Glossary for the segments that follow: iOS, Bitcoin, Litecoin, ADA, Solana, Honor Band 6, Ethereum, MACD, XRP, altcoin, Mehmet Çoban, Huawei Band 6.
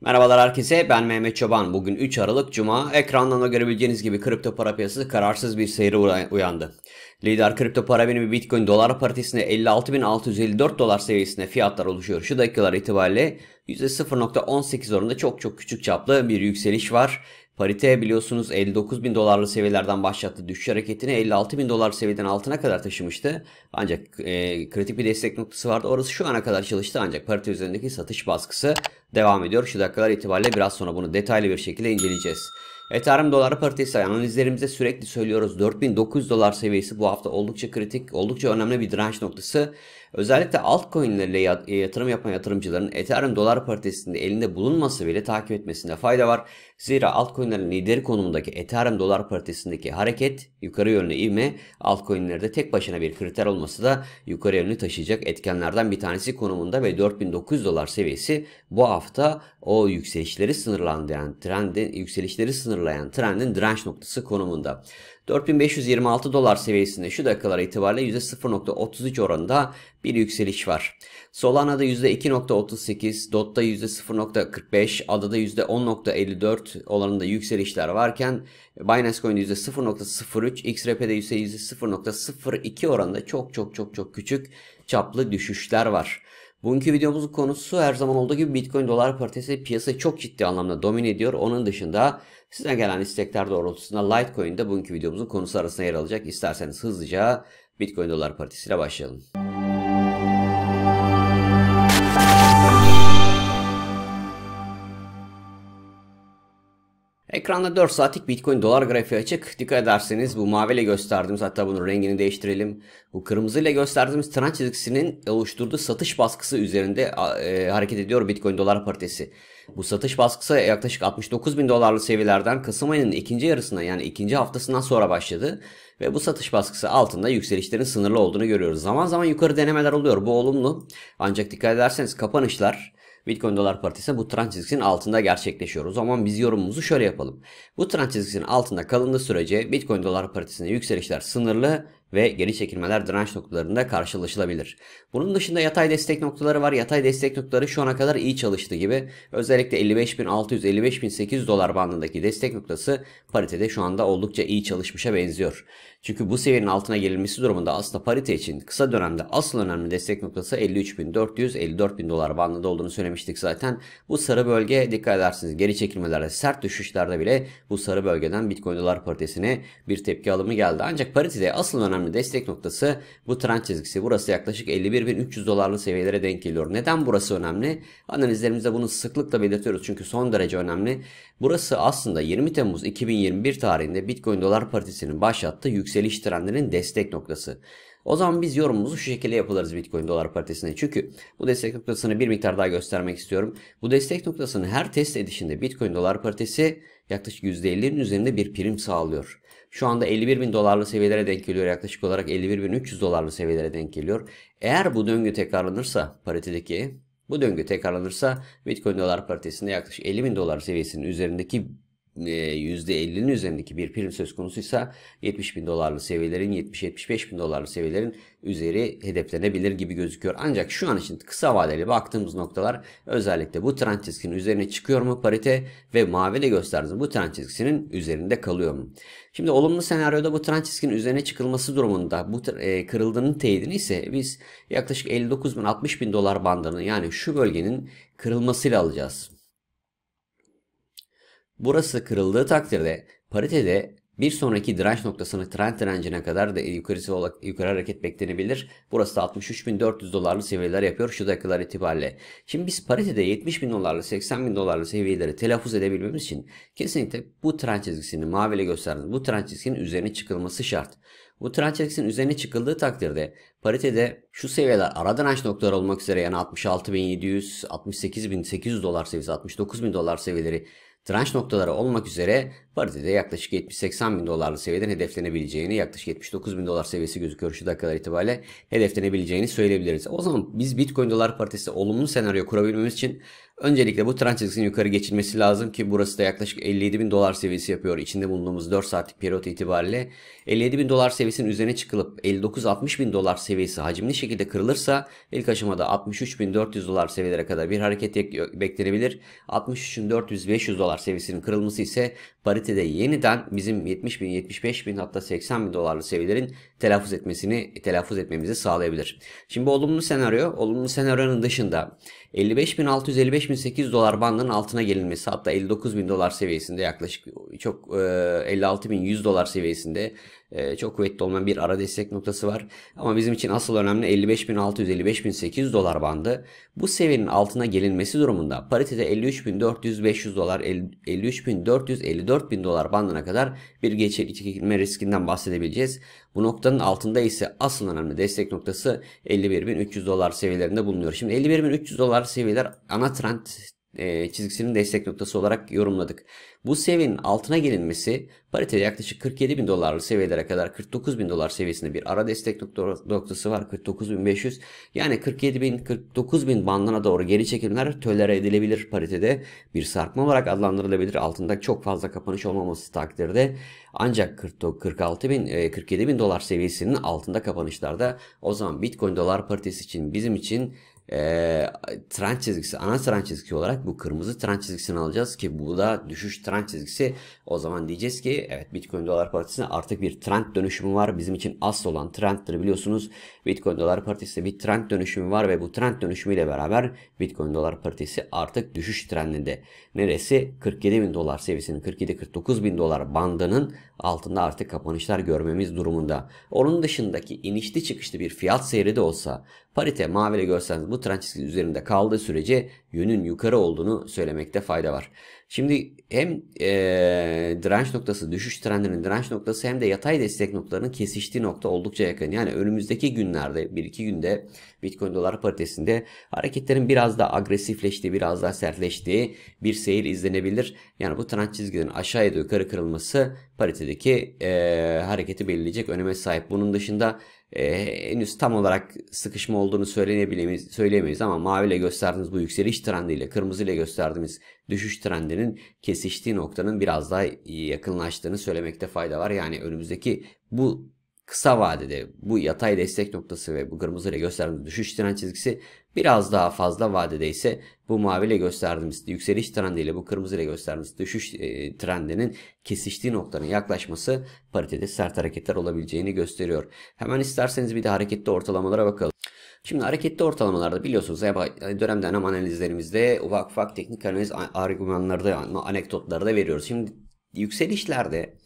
Merhabalar herkese, ben Mehmet Çoban. Bugün 3 Aralık Cuma. Ekrandan görebileceğiniz gibi kripto para piyasası kararsız bir seyre uyandı. Lider kripto para birimi Bitcoin dolar paritesinde 56.654 dolar seviyesinde fiyatlar oluşuyor. Şu dakikalar itibariyle %0.18 oranında çok küçük çaplı bir yükseliş var. Parite biliyorsunuz 59.000 dolarlı seviyelerden başlattı. Düşüş hareketini 56.000 dolar seviyeden altına kadar taşımıştı. Ancak kritik bir destek noktası vardı. Orası şu ana kadar çalıştı ancak parite üzerindeki satış baskısı devam ediyor. Şu dakikalar itibariyle biraz sonra bunu detaylı bir şekilde inceleyeceğiz. Ethereum dolar paritesi analizlerimizde sürekli söylüyoruz. 4.900 dolar seviyesi bu hafta oldukça kritik, oldukça önemli bir direnç noktası. Özellikle altcoin'lerle yatırım yapan yatırımcıların Ethereum dolar paritesinde elinde bulunması bile takip etmesinde fayda var. Zira altcoin'lerin lideri konumundaki Ethereum dolar paritesindeki hareket, yukarı yönlü ivme, altcoin'lerde tek başına bir kriter olması da yukarı yönlü taşıyacak etkenlerden bir tanesi konumunda ve 4.900 dolar seviyesi bu hafta o yükselişleri sınırlayan trendin direnç noktası konumunda. 4.526 dolar seviyesinde şu dakikalar itibariyle %0.33 oranında bir yükseliş var. Solana'da %2.38, DOT'ta %0.45, ADA'da %10.54 oranında yükselişler varken Binance Coin'de %0.03, XRP'de %0.02 oranında çok küçük çaplı düşüşler var. Bugünkü videomuzun konusu her zaman olduğu gibi Bitcoin dolar paritesi piyasayı çok ciddi anlamda domine ediyor. Onun dışında size gelen istekler doğrultusunda Litecoin de bugünkü videomuzun konusu arasında yer alacak. İsterseniz hızlıca Bitcoin dolar paritesiyle başlayalım. Ekranda 4 saatlik Bitcoin dolar grafiği açık. Dikkat ederseniz bu maviyle gösterdiğimiz, hatta bunun rengini değiştirelim. Bu kırmızıyla gösterdiğimiz trend çizgisinin oluşturduğu satış baskısı üzerinde hareket ediyor Bitcoin dolar paritesi. Bu satış baskısı yaklaşık 69.000 dolarlı seviyelerden Kasım ayının ikinci yarısına, yani ikinci haftasından sonra başladı. Ve bu satış baskısı altında yükselişlerin sınırlı olduğunu görüyoruz. Zaman zaman yukarı denemeler oluyor, bu olumlu. Ancak dikkat ederseniz kapanışlar Bitcoin dolar paritesi bu trend çizgisinin altında gerçekleşiyor. O zaman biz yorumumuzu şöyle yapalım. Bu trend çizgisinin altında kalındığı sürece Bitcoin dolar paritesinde yükselişler sınırlı ve geri çekilmeler direnç noktalarında karşılaşılabilir. Bunun dışında yatay destek noktaları var. Yatay destek noktaları şu ana kadar iyi çalıştı gibi. Özellikle 55.600-55.800 dolar bandındaki destek noktası paritede şu anda oldukça iyi çalışmışa benziyor. Çünkü bu seviyenin altına gelinmesi durumunda aslında parite için kısa dönemde asıl önemli destek noktası 53.400-54.000 dolar bandında olduğunu söylemiştik zaten. Bu sarı bölge, dikkat edersiniz, geri çekilmelerde, sert düşüşlerde bile bu sarı bölgeden Bitcoin dolar paritesine bir tepki alımı geldi. Ancak paritede asıl önemli destek noktası bu trend çizgisi. Burası yaklaşık 51.300 dolarlı seviyelere denk geliyor. Neden burası önemli? Analizlerimizde bunu sıklıkla belirtiyoruz çünkü son derece önemli. Burası aslında 20 Temmuz 2021 tarihinde Bitcoin dolar paritesinin başlattığı yükseliş trendinin destek noktası. O zaman biz yorumumuzu şu şekilde yapılırız Bitcoin dolar paritesine. Çünkü bu destek noktasını bir miktar daha göstermek istiyorum. Bu destek noktasının her test edişinde Bitcoin dolar paritesi yaklaşık %50'nin üzerinde bir prim sağlıyor. Şu anda 51.000 dolarlı seviyelere denk geliyor. Yaklaşık olarak 51.300 dolarlı seviyelere denk geliyor. Eğer bu döngü tekrarlanırsa, paritedeki bu döngü tekrarlanırsa Bitcoin dolar paritesinde yaklaşık 50.000 dolar seviyesinin üzerindeki %50'nin üzerindeki bir prim söz konusuysa 70.000 dolarlı seviyelerin, 70-75.000 dolarlı seviyelerin üzeri hedeflenebilir gibi gözüküyor. Ancak şu an için kısa vadeli baktığımız noktalar özellikle bu trend çizgisinin üzerine çıkıyor mu parite ve maviyle gösterdiğimiz bu trend çizgisinin üzerinde kalıyor mu? Şimdi olumlu senaryoda bu trend çizgisinin üzerine çıkılması durumunda bu kırıldığının teyidini ise biz yaklaşık 59.000-60.000 dolar bandının, yani şu bölgenin kırılmasıyla alacağız. Burası kırıldığı takdirde paritede bir sonraki direnç noktasını, trend direncine kadar da yukarı hareket beklenebilir. Burası da 63.400 dolarlı seviyeler yapıyor şu dakikalar itibariyle. Şimdi biz paritede 70.000 dolarlı, 80.000 dolarlı seviyeleri telaffuz edebilmemiz için kesinlikle bu trend çizgisini, maviyle gösterdiğimiz bu trend çizgisinin üzerine çıkılması şart. Bu trend çizgisinin üzerine çıkıldığı takdirde paritede şu seviyeler ara direnç noktaları olmak üzere, yani 66.700, 68.800 dolar seviyesi, 69.000 dolar seviyeleri direnç noktaları olmak üzere paritede yaklaşık 70-80.000 dolarlı seviyeden hedeflenebileceğini, yaklaşık 79.000 dolar seviyesi gözüküyor şu dakikalar itibariyle hedeflenebileceğini söyleyebiliriz. O zaman biz Bitcoin dolar paritesi olumlu senaryo kurabilmemiz için Öncelikle bu trend çizgisinin yukarı geçilmesi lazım ki burası da yaklaşık 57.000 dolar seviyesi yapıyor. İçinde bulunduğumuz 4 saatlik periyot itibariyle 57.000 dolar seviyesinin üzerine çıkılıp 59-60.000 dolar seviyesi hacimli şekilde kırılırsa ilk aşamada 63.400 dolar seviyelere kadar bir hareket beklenebilir. 63.400-500 dolar seviyesinin kırılması ise paritede yeniden bizim 70.000, 75.000 hatta 80.000 dolarlı seviyelerin telaffuz etmemizi sağlayabilir. Şimdi bu olumlu senaryonun dışında 55.600-55.800 dolar bandının altına gelinmesi, hatta 59.000 dolar seviyesinde yaklaşık 56.100 dolar seviyesinde çok kuvvetli olmayan bir ara destek noktası var. Ama bizim için asıl önemli 55.600-55.800 dolar bandı. Bu seviyenin altına gelinmesi durumunda paritede 53.400-500 dolar, 53.400-54.000 dolar bandına kadar bir geçirme riskinden bahsedebileceğiz. Bu noktanın altında ise asıl önemli destek noktası 51.300 dolar seviyelerinde bulunuyor. Şimdi 51.300 dolar seviyeler ana trend çizgisinin destek noktası olarak yorumladık. Bu seviyenin altına gelinmesi paritede yaklaşık 47.000 dolarlı seviyelere kadar 49.000 dolar seviyesinde bir ara destek noktası var. 49.500, yani 47.000-49.000 bandına doğru geri çekimler tolere edilebilir paritede. Bir sarkma olarak adlandırılabilir. Altında çok fazla kapanış olmaması takdirde, ancak 47.000 dolar seviyesinin altında kapanışlarda o zaman Bitcoin dolar paritesi için bizim için trend çizgisi, ana trend çizgisi olarak bu kırmızı trend çizgisini alacağız ki bu da düşüş trend çizgisi. O zaman diyeceğiz ki evet, Bitcoin dolar paritesine artık bir trend dönüşümü var. Bizim için asıl olan trenddir, biliyorsunuz. Bitcoin dolar paritesinde bir trend dönüşümü var ve bu trend dönüşümüyle beraber Bitcoin dolar paritesi artık düşüş trendinde. Neresi? 47.000 dolar seviyesinin, 47-49.000 dolar bandının altında artık kapanışlar görmemiz durumunda. Onun dışındaki inişli çıkışlı bir fiyat seyri de olsa parite maviyle görseniz bu trend çizgisi üzerinde kaldığı sürece yönün yukarı olduğunu söylemekte fayda var. Şimdi hem direnç noktası, düşüş trendinin direnç noktası hem de yatay destek noktalarının kesiştiği nokta oldukça yakın. Yani önümüzdeki günlerde 1-2 günde Bitcoin dolar paritesinde hareketlerin biraz daha agresifleştiği, biraz daha sertleştiği bir seyir izlenebilir. Yani bu trend çizgilerin aşağıya da yukarı kırılması paritedeki hareketi belirleyecek öneme sahip. Bunun dışında henüz tam olarak sıkışma olduğunu söyleyemeyiz ama maviyle gösterdiğimiz bu yükseliş trendiyle kırmızıyla gösterdiğimiz düşüş trendinin kesiştiği noktanın biraz daha yakınlaştığını söylemekte fayda var. Yani önümüzdeki bu kısa vadede bu yatay destek noktası ve bu kırmızıyla gösterdiğimiz düşüş trend çizgisi, biraz daha fazla vadede ise bu maviyle gösterdiğimiz yükseliş trendiyle bu kırmızıyla gösterdiğimiz düşüş trendinin kesiştiği noktanın yaklaşması paritede sert hareketler olabileceğini gösteriyor. Hemen isterseniz bir de hareketli ortalamalara bakalım. Şimdi hareketli ortalamalarda biliyorsunuz dönem dönem analizlerimizde ufak teknik analiz argümanları da, anekdotları da veriyoruz. Şimdi yükselişlerde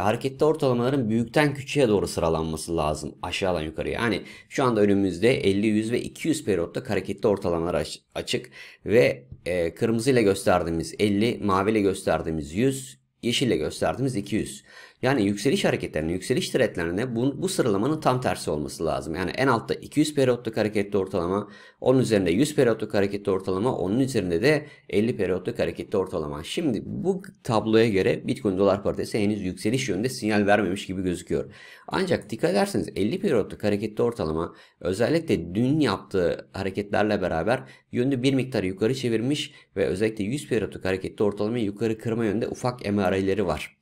hareketli ortalamaların büyükten küçüğe doğru sıralanması lazım, aşağıdan yukarıya. Yani şu anda önümüzde 50, 100 ve 200 periyotta hareketli ortalamalar açık ve kırmızıyla gösterdiğimiz 50, maviyle gösterdiğimiz 100, yeşille gösterdiğimiz 200. Yani yükseliş hareketlerine, yükseliş trendlerine bu sıralamanın tam tersi olması lazım. Yani en altta 200 periyotluk hareketli ortalama, onun üzerinde 100 periyotluk hareketli ortalama, onun üzerinde de 50 periyotluk hareketli ortalama. Şimdi bu tabloya göre Bitcoin dolar paritesi henüz yükseliş yönünde sinyal vermemiş gibi gözüküyor. Ancak dikkat ederseniz 50 periyotluk hareketli ortalama özellikle dün yaptığı hareketlerle beraber yönünü bir miktar yukarı çevirmiş ve özellikle 100 periyotluk hareketli ortalamayı yukarı kırma yönünde ufak emareleri var.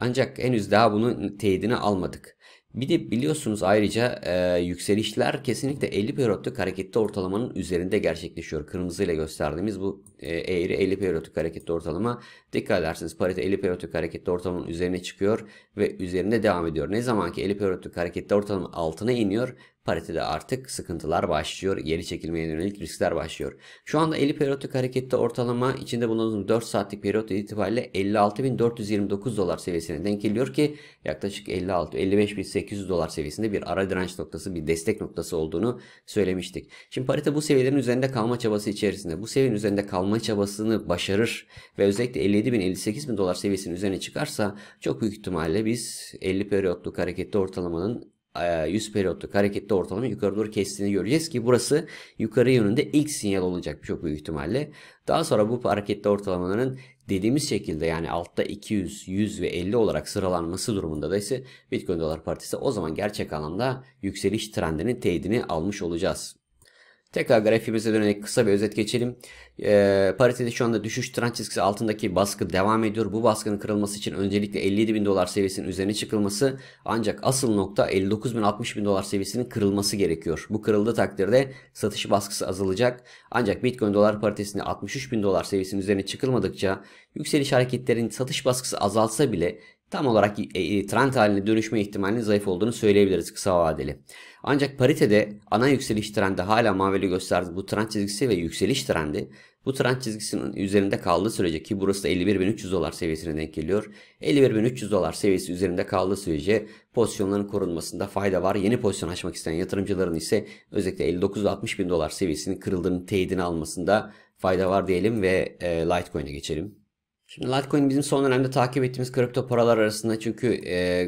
Ancak henüz daha bunun teyidini almadık. Bir de biliyorsunuz ayrıca yükselişler kesinlikle 50 periyotluk hareketli ortalamanın üzerinde gerçekleşiyor. Kırmızıyla gösterdiğimiz bu eğri 50 periyotluk hareketli ortalama. Dikkat ederseniz parite 50 periyotluk hareketli ortalamanın üzerine çıkıyor ve üzerinde devam ediyor. Ne zaman ki 50 periyotluk hareketli ortalamanın altına iniyor, paritede artık sıkıntılar başlıyor. Geri çekilmeye yönelik riskler başlıyor. Şu anda 50 periyotluk hareketli ortalama içinde bulunduğumuz 4 saatlik periyot itibariyle 56.429 dolar seviyesine denk geliyor ki yaklaşık 55.800 dolar seviyesinde bir ara direnç noktası, bir destek noktası olduğunu söylemiştik. Şimdi parite bu seviyelerin üzerinde kalma çabası içerisinde. Bu seviyenin üzerinde kalma çabasını başarır ve özellikle 57.000-58.000 dolar seviyesinin üzerine çıkarsa çok büyük ihtimalle biz 50 periyotluk hareketli ortalamanın 100 periyotluk hareketli ortalama yukarı doğru kestiğini göreceğiz ki burası yukarı yönünde ilk sinyal olacak çok büyük ihtimalle. Daha sonra bu hareketli ortalamaların dediğimiz şekilde yani altta 200, 100 ve 50 olarak sıralanması durumunda da ise Bitcoin dolar paritesi o zaman gerçek anlamda yükseliş trendinin teyidini almış olacağız. Tekrar grafiğimize dönerek kısa bir özet geçelim. Paritede şu anda düşüş trend çizgisi altındaki baskı devam ediyor. Bu baskının kırılması için öncelikle 57.000 dolar seviyesinin üzerine çıkılması, ancak asıl nokta 59.000-60.000 dolar seviyesinin kırılması gerekiyor. Bu kırıldığı takdirde satış baskısı azalacak. Ancak Bitcoin dolar paritesinde 63.000 dolar seviyesinin üzerine çıkılmadıkça yükseliş hareketlerinin satış baskısı azalsa bile tam olarak trend haline dönüşme ihtimalinin zayıf olduğunu söyleyebiliriz kısa vadeli. Ancak paritede ana yükseliş trendi hala mavili gösterdi. Bu trend çizgisi ve yükseliş trendi bu trend çizgisinin üzerinde kaldığı sürece, ki burası da 51.300 dolar seviyesine denk geliyor. 51.300 dolar seviyesi üzerinde kaldığı sürece pozisyonların korunmasında fayda var. Yeni pozisyon açmak isteyen yatırımcıların ise özellikle 59-60.000 dolar seviyesinin kırıldığının teyidini almasında fayda var diyelim ve Litecoin'e geçelim. Şimdi Litecoin bizim son dönemde takip ettiğimiz kripto paralar arasında, çünkü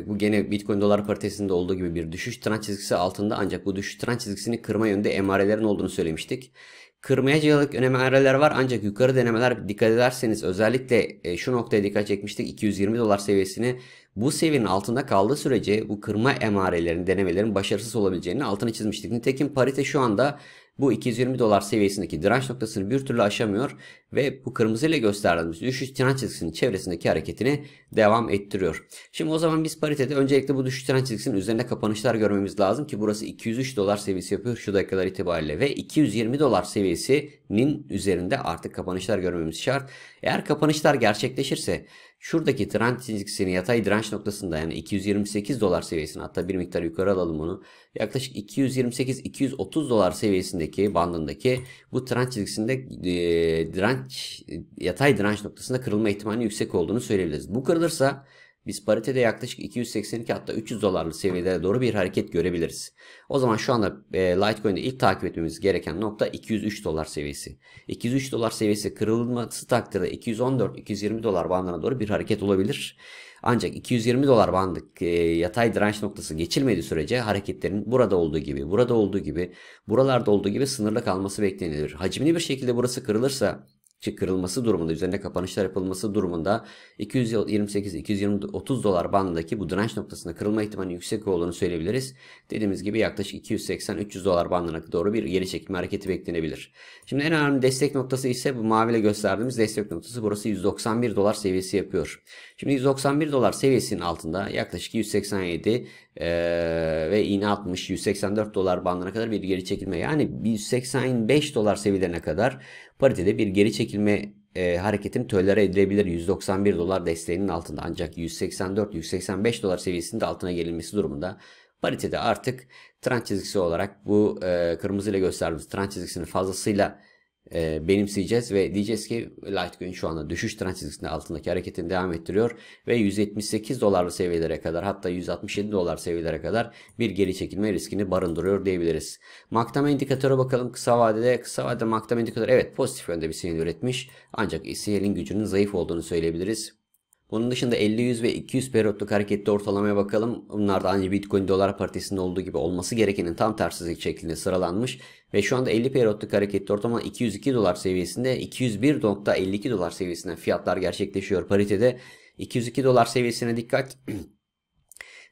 bu gene Bitcoin dolar paritesinde olduğu gibi bir düşüş trend çizgisi altında, ancak bu düşüş trend çizgisini kırma yönünde emarelerin olduğunu söylemiştik. Kırmaya yönelik emareler var, ancak yukarı denemeler, dikkat ederseniz özellikle şu noktaya dikkat çekmiştik, 220 dolar seviyesini. Bu seviyenin altında kaldığı sürece bu kırma emarelerin, denemelerin başarısız olabileceğini altına çizmiştik. Nitekim parite şu anda bu 220 dolar seviyesindeki direnç noktasını bir türlü aşamıyor ve bu kırmızıyla gösterdiğimiz düşüş trend çizgisinin çevresindeki hareketini devam ettiriyor. Şimdi o zaman biz paritede öncelikle bu düşüş trend çizgisinin üzerinde kapanışlar görmemiz lazım, ki burası 203 dolar seviyesi yapıyor şu dakikalar itibariyle ve 220 dolar seviyesinin üzerinde artık kapanışlar görmemiz şart. Eğer kapanışlar gerçekleşirse şuradaki trend çizgisini yatay direnç noktasında, yani 228 dolar seviyesine, hatta bir miktar yukarı alalım onu, yaklaşık 228-230 dolar seviyesindeki bandındaki bu trend çizgisinde yatay direnç noktasında kırılma ihtimali yüksek olduğunu söyleyebiliriz. Bu kırılırsa biz paritede yaklaşık 282 hatta 300 dolarlık seviyelere doğru bir hareket görebiliriz. O zaman şu anda Litecoin'de ilk takip etmemiz gereken nokta 203 dolar seviyesi. 203 dolar seviyesi kırılması takdirde 214-220 dolar bandına doğru bir hareket olabilir. Ancak 220 dolar bandı yatay direnç noktası geçilmediği sürece hareketlerin buralarda olduğu gibi sınırlı kalması beklenilir. Hacimli bir şekilde burası kırılırsa, kırılması durumunda, üzerine kapanışlar yapılması durumunda 228-230 dolar bandındaki bu direnç noktasında kırılma ihtimali yüksek olduğunu söyleyebiliriz. Dediğimiz gibi yaklaşık 280-300 dolar bandına doğru bir geri çekilme hareketi beklenebilir. Şimdi en önemli destek noktası ise bu maviyle gösterdiğimiz destek noktası, burası 191 dolar seviyesi yapıyor. Şimdi 191 dolar seviyesinin altında yaklaşık 187 ve iğne atmış 184 dolar bandına kadar bir geri çekilme, yani 185 dolar seviyelerine kadar paritede bir geri çekilme hareketin tölere edilebilir 191 dolar desteğinin altında, ancak 184-185 dolar seviyesinin de altına gelinmesi durumunda paritede artık trend çizgisi olarak bu kırmızıyla gösterdiğimiz trend çizgisini fazlasıyla benimseyeceğiz ve diyeceğiz ki Litecoin şu anda düşüş trend çizgisinin altındaki hareketini devam ettiriyor ve 178 dolarlı seviyelere kadar, hatta 167 dolar seviyelere kadar bir geri çekilme riskini barındırıyor diyebiliriz. MACD indikatöre bakalım kısa vadede MACD indikatörü evet pozitif yönde bir sinyal üretmiş, ancak sinyalin gücünün zayıf olduğunu söyleyebiliriz. Bunun dışında 50, 100 ve 200 periyotlu hareketli ortalamaya bakalım. Bunlar da aynı Bitcoin dolar paritesinde olduğu gibi olması gerekenin tam tersi şeklinde sıralanmış. Ve şu anda 50 periyotlu hareketli ortalama 202 dolar seviyesinde, 201.52 dolar seviyesinden fiyatlar gerçekleşiyor paritede. 202 dolar seviyesine dikkat.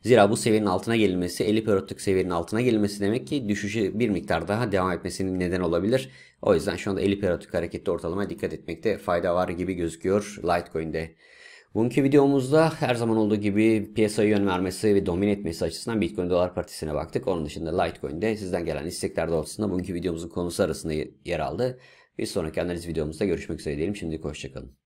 Zira bu seviyenin altına gelinmesi, 50 periyotlu seviyenin altına gelinmesi demek ki düşüşü bir miktar daha devam etmesinin neden olabilir. O yüzden şu anda 50 periyotlu hareketli ortalamaya dikkat etmekte fayda var gibi gözüküyor Litecoin'de. Bugünkü videomuzda her zaman olduğu gibi piyasaya yön vermesi ve domine etmesi açısından Bitcoin dolar paritesine baktık. Onun dışında Litecoin'de sizden gelen istekler doğrultusunda bugünkü videomuzun konusu arasında yer aldı. Bir sonraki analiz videomuzda görüşmek üzere diyelim. Şimdi hoşçakalın.